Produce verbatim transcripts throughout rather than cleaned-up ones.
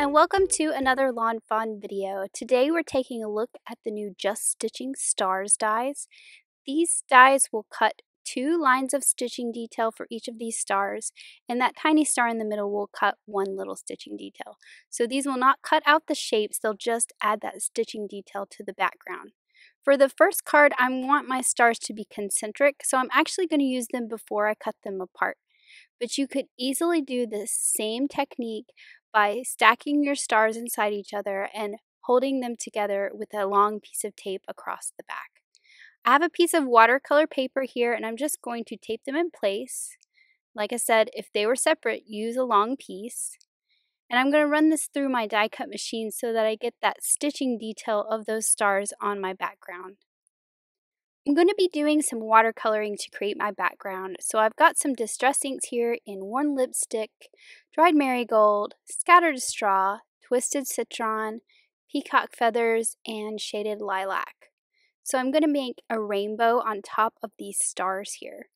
and welcome to another Lawn Fawn video. Today we're taking a look at the new Just Stitching Stars dies. These dies will cut two lines of stitching detail for each of these stars, and that tiny star in the middle will cut one little stitching detail. So these will not cut out the shapes, they'll just add that stitching detail to the background. For the first card, I want my stars to be concentric, so I'm actually going to use them before I cut them apart. But you could easily do the same technique by stacking your stars inside each other and holding them together with a long piece of tape across the back. I have a piece of watercolor paper here and I'm just going to tape them in place. Like I said, if they were separate, use a long piece. And I'm going to run this through my die cut machine so that I get that stitching detail of those stars on my background. I'm going to be doing some watercoloring to create my background, so I've got some Distress Inks here in Worn Lipstick, Dried Marigold, Scattered Straw, Twisted Citron, Peacock Feathers, and Shaded Lilac. So I'm going to make a rainbow on top of these stars here.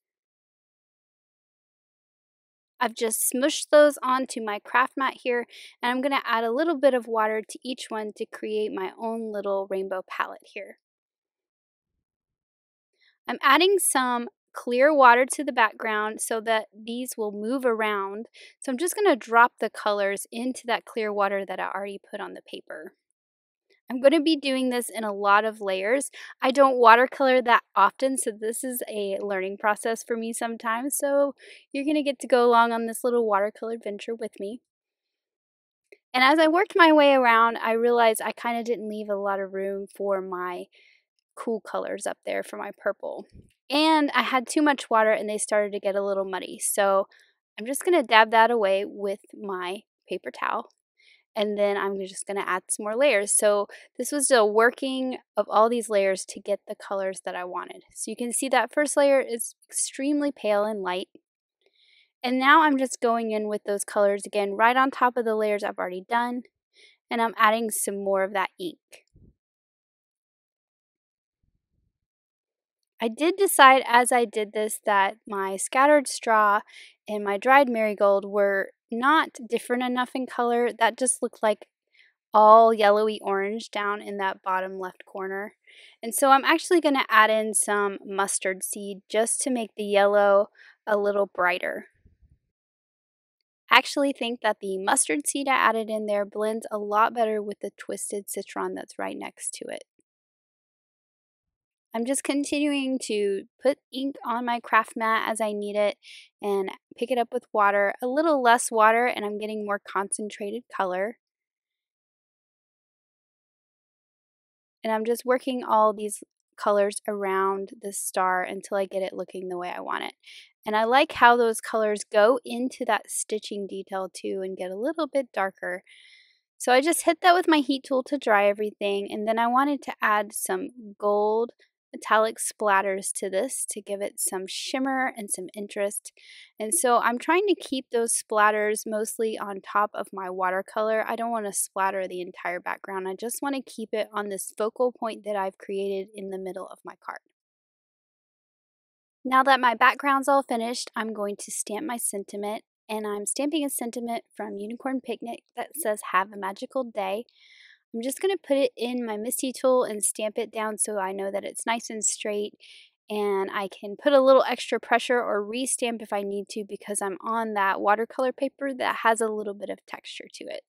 I've just smushed those onto my craft mat here, and I'm going to add a little bit of water to each one to create my own little rainbow palette here. I'm adding some clear water to the background so that these will move around. So I'm just going to drop the colors into that clear water that I already put on the paper. I'm going to be doing this in a lot of layers. I don't watercolor that often, so this is a learning process for me sometimes. So you're going to get to go along on this little watercolor adventure with me. And as I worked my way around, I realized I kind of didn't leave a lot of room for my cool colors up there for my purple, and I had too much water and they started to get a little muddy, so I'm just gonna dab that away with my paper towel, and then I'm just gonna add some more layers. So this was the working of all these layers to get the colors that I wanted. So you can see that first layer is extremely pale and light, and now I'm just going in with those colors again right on top of the layers I've already done, and I'm adding some more of that ink. I did decide as I did this that my Scattered Straw and my Dried Marigold were not different enough in color. That just looked like all yellowy orange down in that bottom left corner. And so I'm actually going to add in some Mustard Seed just to make the yellow a little brighter. I actually think that the Mustard Seed I added in there blends a lot better with the Twisted Citron that's right next to it. I'm just continuing to put ink on my craft mat as I need it and pick it up with water. A little less water and I'm getting more concentrated color. And I'm just working all these colors around the star until I get it looking the way I want it. And I like how those colors go into that stitching detail too and get a little bit darker. So I just hit that with my heat tool to dry everything, and then I wanted to add some gold metallic splatters to this to give it some shimmer and some interest. And so I'm trying to keep those splatters mostly on top of my watercolor. I don't want to splatter the entire background. I just want to keep it on this focal point that I've created in the middle of my card. Now that my background's all finished, I'm going to stamp my sentiment, and I'm stamping a sentiment from Unicorn Picnic that says "Have a Magical Day." I'm just going to put it in my MISTI tool and stamp it down so I know that it's nice and straight, and I can put a little extra pressure or re-stamp if I need to because I'm on that watercolor paper that has a little bit of texture to it.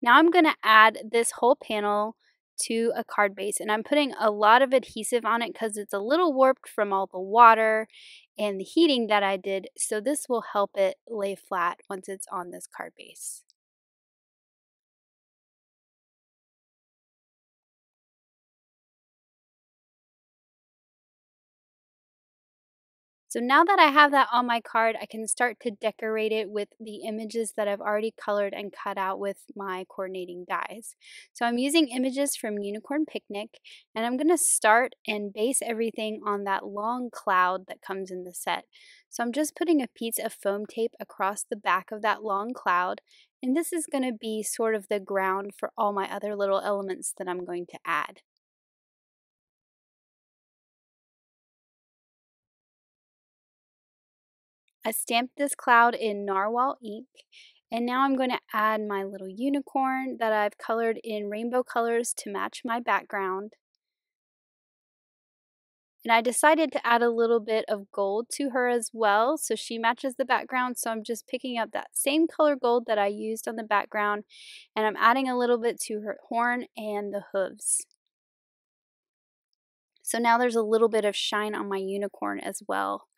Now I'm going to add this whole panel to a card base, and I'm putting a lot of adhesive on it because it's a little warped from all the water and the heating that I did, so this will help it lay flat once it's on this card base. So now that I have that on my card, I can start to decorate it with the images that I've already colored and cut out with my coordinating dies. So I'm using images from Unicorn Picnic, and I'm going to start and base everything on that long cloud that comes in the set. So I'm just putting a piece of foam tape across the back of that long cloud, and this is going to be sort of the ground for all my other little elements that I'm going to add. I stamped this cloud in narwhal ink, and now I'm going to add my little unicorn that I've colored in rainbow colors to match my background. And I decided to add a little bit of gold to her as well, so she matches the background. So I'm just picking up that same color gold that I used on the background, and I'm adding a little bit to her horn and the hooves. So now there's a little bit of shine on my unicorn as well.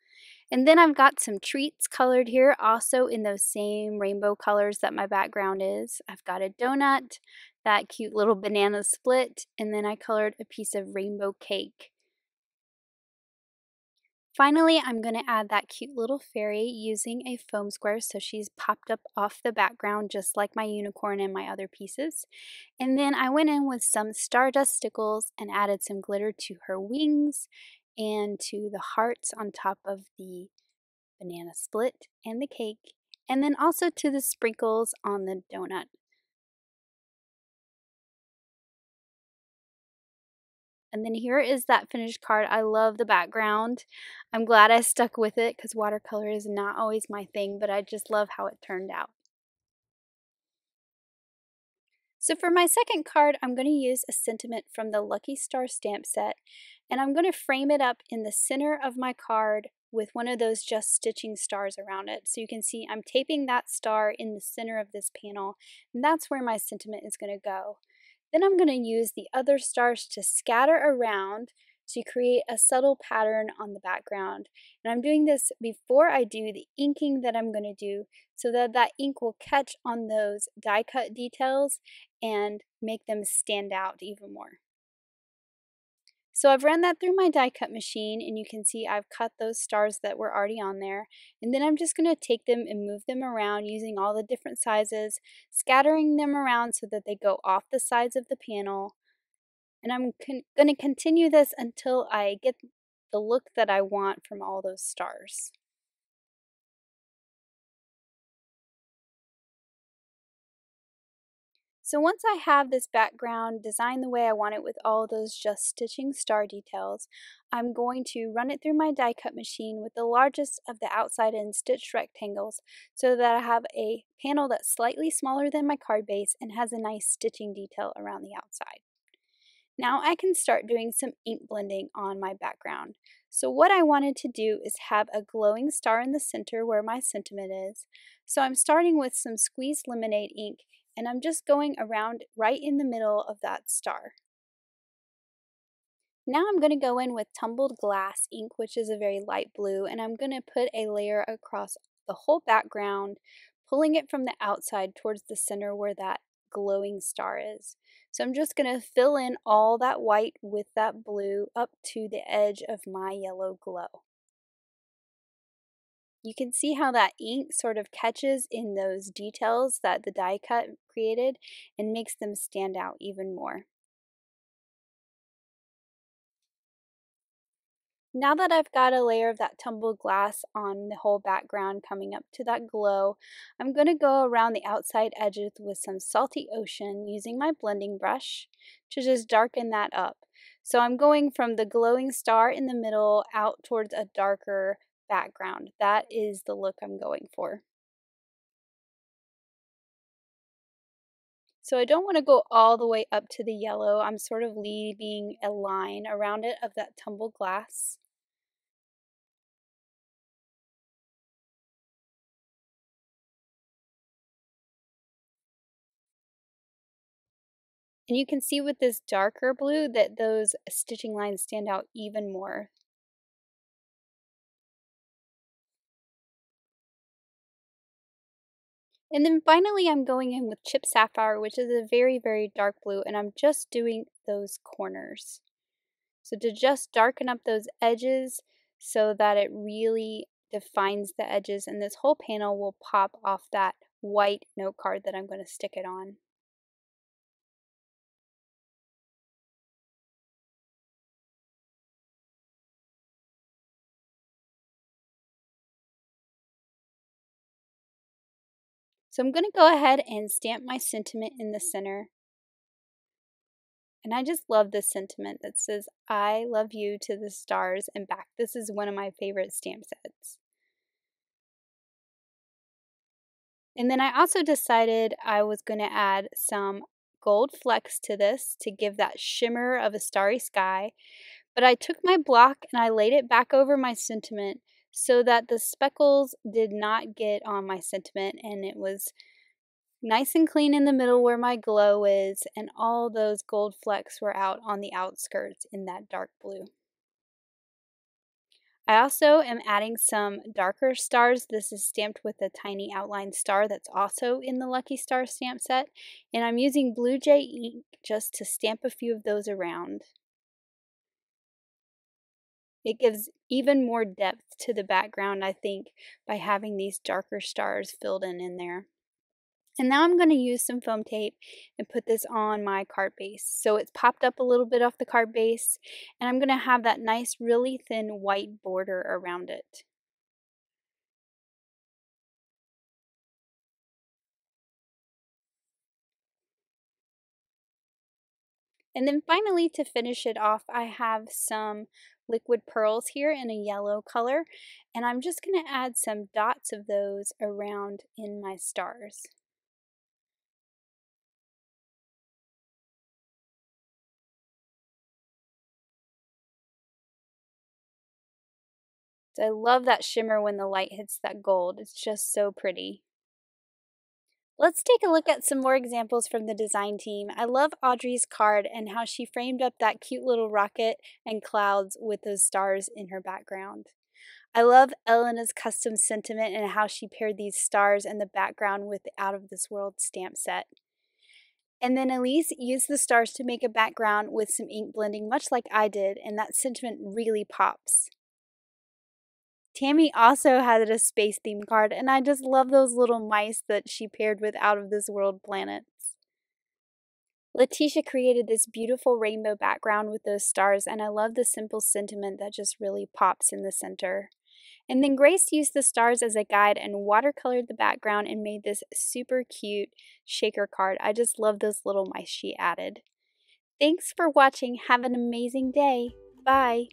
And then I've got some treats colored here, also in those same rainbow colors that my background is. I've got a donut, that cute little banana split, and then I colored a piece of rainbow cake. Finally, I'm going to add that cute little fairy using a foam square, so she's popped up off the background just like my unicorn and my other pieces. And then I went in with some stardust stickles and added some glitter to her wings and to the hearts on top of the banana split and the cake, and then also to the sprinkles on the donut. And then here is that finished card. I love the background. I'm glad I stuck with it because watercolor is not always my thing, but I just love how it turned out. So for my second card, I'm going to use a sentiment from the Lucky Star Stamp Set, and I'm going to frame it up in the center of my card with one of those Just Stitching Stars around it. So you can see I'm taping that star in the center of this panel, and that's where my sentiment is going to go. Then I'm going to use the other stars to scatter around to create a subtle pattern on the background. And I'm doing this before I do the inking that I'm going to do, so that that ink will catch on those die cut details and make them stand out even more. So I've run that through my die cut machine, and you can see I've cut those stars that were already on there. And then I'm just going to take them and move them around using all the different sizes, scattering them around so that they go off the sides of the panel. And I'm going to continue this until I get the look that I want from all those stars. So once I have this background designed the way I want it with all those Just Stitching Star details, I'm going to run it through my die cut machine with the largest of the Outside in Stitched Rectangles, so that I have a panel that's slightly smaller than my card base and has a nice stitching detail around the outside. Now I can start doing some ink blending on my background. So what I wanted to do is have a glowing star in the center where my sentiment is. So I'm starting with some Squeezed Lemonade ink, and I'm just going around right in the middle of that star. Now I'm going to go in with Tumbled Glass ink, which is a very light blue, and I'm going to put a layer across the whole background, pulling it from the outside towards the center where that glowing star is. So I'm just going to fill in all that white with that blue up to the edge of my yellow glow. You can see how that ink sort of catches in those details that the die cut created and makes them stand out even more. Now that I've got a layer of that Tumbled Glass on the whole background coming up to that glow, I'm going to go around the outside edges with some Salty Ocean using my blending brush to just darken that up. So I'm going from the glowing star in the middle out towards a darker background. That is the look I'm going for. So I don't want to go all the way up to the yellow. I'm sort of leaving a line around it of that Tumbled Glass. And you can see with this darker blue that those stitching lines stand out even more. And then finally, I'm going in with Chip Sapphire, which is a very, very dark blue, and I'm just doing those corners. So to just darken up those edges so that it really defines the edges, and this whole panel will pop off that white note card that I'm going to stick it on. So I'm going to go ahead and stamp my sentiment in the center. And I just love this sentiment that says, "I love you" to the stars and back. This is one of my favorite stamp sets. And then I also decided I was going to add some gold flecks to this to give that shimmer of a starry sky. But I took my block and I laid it back over my sentiment so that the speckles did not get on my sentiment, and it was nice and clean in the middle where my glow is, and all those gold flecks were out on the outskirts in that dark blue. I also am adding some darker stars. This is stamped with a tiny outline star that's also in the Lucky Star stamp set, and I'm using Blue Jay ink just to stamp a few of those around. It gives even more depth to the background, I think, by having these darker stars filled in in there. And now I'm going to use some foam tape and put this on my card base. So it's popped up a little bit off the card base, and I'm going to have that nice, really thin white border around it. And then finally, to finish it off, I have some liquid pearls here in a yellow color, and I'm just going to add some dots of those around in my stars. So I love that shimmer when the light hits that gold. It's just so pretty. Let's take a look at some more examples from the design team. I love Audrey's card and how she framed up that cute little rocket and clouds with those stars in her background. I love Elena's custom sentiment and how she paired these stars and the background with the Out of This World stamp set. And then Elise used the stars to make a background with some ink blending, much like I did, and that sentiment really pops. Tammy also had a space theme card, and I just love those little mice that she paired with Out of This World planets. Letitia created this beautiful rainbow background with those stars, and I love the simple sentiment that just really pops in the center. And then Grace used the stars as a guide and watercolored the background and made this super cute shaker card. I just love those little mice she added. Thanks for watching. Have an amazing day. Bye.